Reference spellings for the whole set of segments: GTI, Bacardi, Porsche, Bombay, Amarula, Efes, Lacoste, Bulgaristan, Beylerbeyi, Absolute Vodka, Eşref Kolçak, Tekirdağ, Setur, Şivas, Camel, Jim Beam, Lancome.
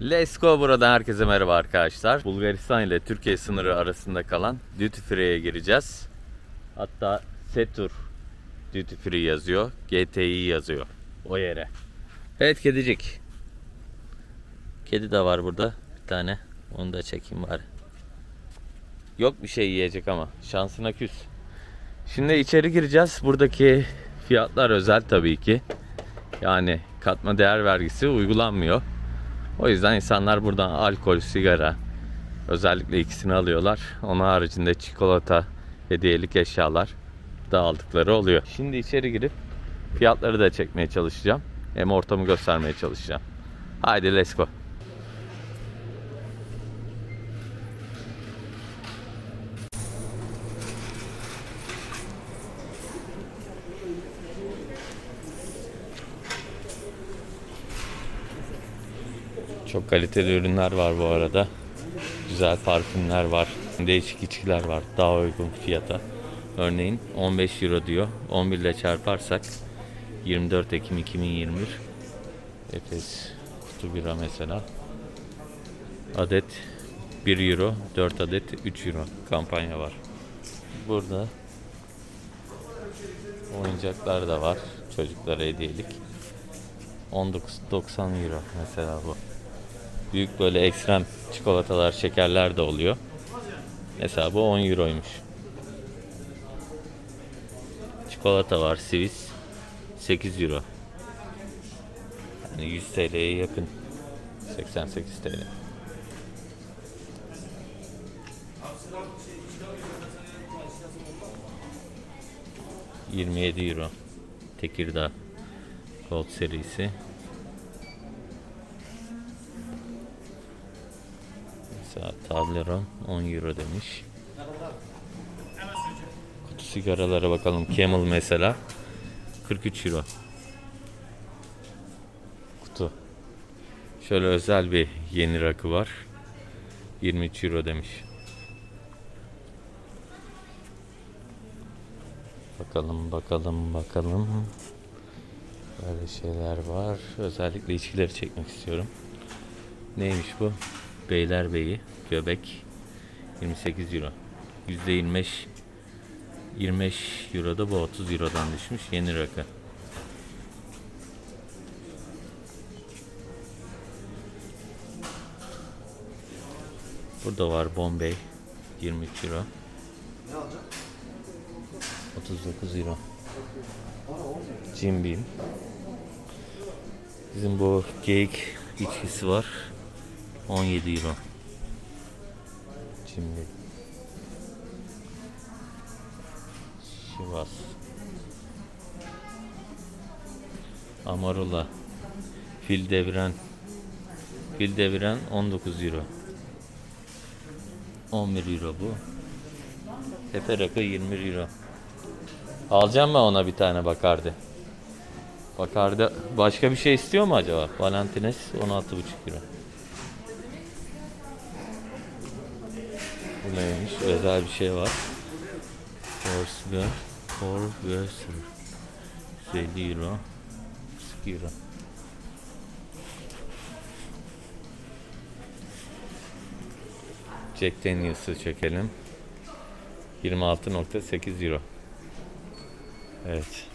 Let's go. Buradan herkese merhaba arkadaşlar. Bulgaristan ile Türkiye sınırı arasında kalan Duty Free'ye gireceğiz. Hatta Setur Duty Free yazıyor. GTI yazıyor o yere. Evet kedicik. Kedi de var burada bir tane. Onu da çekeyim bari. Yok bir şey yiyecek ama şansına küs. Şimdi içeri gireceğiz. Buradaki fiyatlar özel tabii ki. Yani katma değer vergisi uygulanmıyor. O yüzden insanlar buradan alkol, sigara, özellikle ikisini alıyorlar. Onun haricinde çikolata, hediyelik eşyalar da aldıkları oluyor. Şimdi içeri girip fiyatları da çekmeye çalışacağım. Hem ortamı göstermeye çalışacağım. Haydi let's go. Çok kaliteli ürünler var bu arada. Güzel parfümler var. Değişik içkiler var. Daha uygun fiyata. Örneğin 15 euro diyor. 11 ile çarparsak 24 Ekim 2021. Efes kutu bira mesela. Adet 1 euro. 4 adet 3 euro. Kampanya var. Burada oyuncaklar da var. Çocuklara hediyelik. 19.90 euro mesela bu. Büyük böyle ekstrem çikolatalar, şekerler de oluyor. Mesela bu 10 euroymuş. Çikolata var, Swiss 8 euro. Yani 100 TL'ye yakın. 88 TL. €27. Tekirdağ Gold serisi. Tableron 10 euro demiş. Kutu sigaralara bakalım. Camel mesela 43 euro. Kutu. Şöyle özel bir yeni rakı var. 23 euro demiş. Bakalım. Böyle şeyler var. Özellikle içkileri çekmek istiyorum. Neymiş bu? Beylerbeyi göbek 28 euro. %25 25 euro da bu 30 eurodan düşmüş yeni rakı. Burada var Bombay 23 euro. 39 euro. Jim Beam. Bizim bu geyik içkisi var. 17 euro. Şimdi Şivas Amarula Fil deviren 19 euro. 11 euro bu. Tepe rakı 21 euro. Alacağım mı ona bir tane Bacardi? Bacardi başka bir şey istiyor mu acaba? Valentines 16,5 euro. Neymiş? Özel bir şey var. Porsche 50 euro. 2 euro. Jack Daniels'ı çekelim. 26.8 euro. Evet.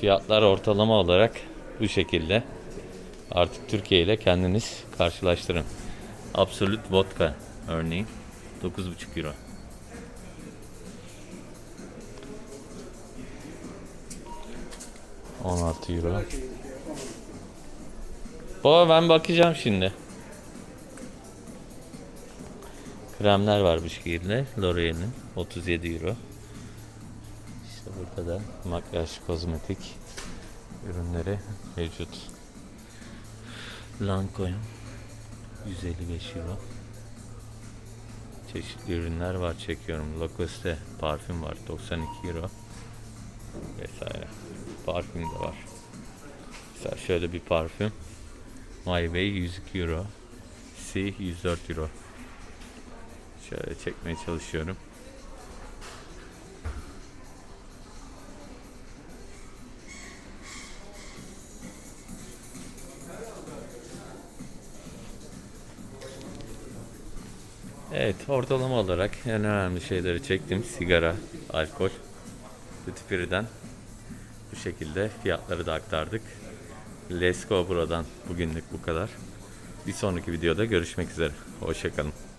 Fiyatlar ortalama olarak bu şekilde. Artık Türkiye ile kendiniz karşılaştırın. Absolute Vodka örneğin 9,5 euro. €16. Baba ben bakacağım şimdi. Kremler var bu şekilde. L'Oreal'in 37 euro. İşte burada da makyaj, kozmetik ürünleri mevcut. Lancome 155 euro. Çeşitli ürünler var, çekiyorum. Lacoste parfüm var 92 euro vesaire. Parfüm de var. Mesela şöyle bir parfüm. My Way 102 euro. C 104 euro. Şöyle çekmeye çalışıyorum. Evet, ortalama olarak en önemli şeyleri çektim. Sigara, alkol, duty-free'den bu şekilde fiyatları da aktardık. Let's go buradan bugünlük bu kadar. Bir sonraki videoda görüşmek üzere. Hoşçakalın.